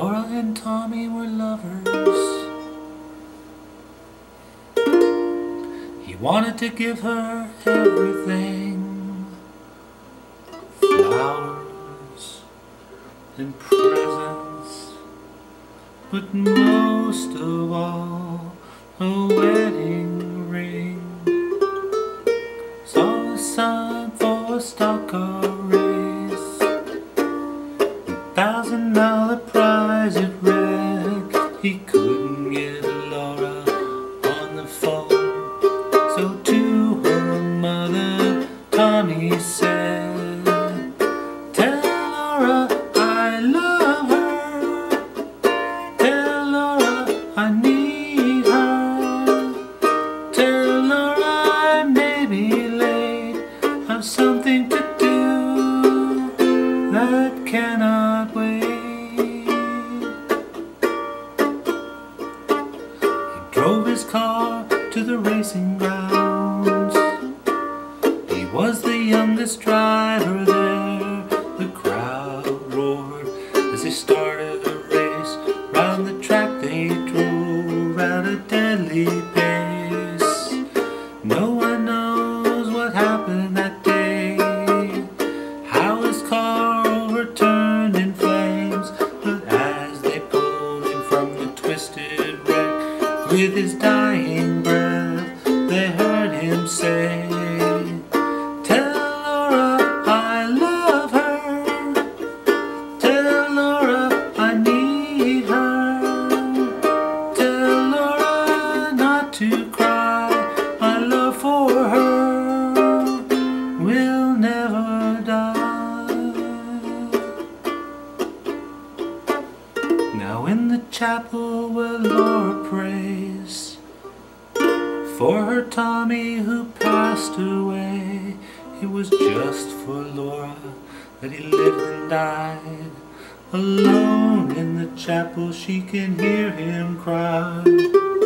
Laura and Tommy were lovers. He wanted to give her everything, flowers and presents, but most of all a wedding ring. Saw a sign for a stock car race, $1,000 prize it read. He couldn't get Laura on the phone, so to her mother Tommy said, "Tell Laura I love her. Tell Laura I need her. Tell Laura I may be late. I've something to do that cannot wait." Drove his car to the racing grounds. He was the youngest driver there. The crowd roared as they started the race. Round the track they drove at a deadly pace. No one knows what happened that day, how his car overturned in flames. But as they pulled him from the twisted wreck, with his dying breath, they heard him say, "Tell Laura I love her. Tell Laura I need her. Tell Laura not to cry. My love for her will never die." Now in the chapel where Laura prays for her Tommy who passed away, it was just for Laura that he lived and died. Alone in the chapel she can hear him cry.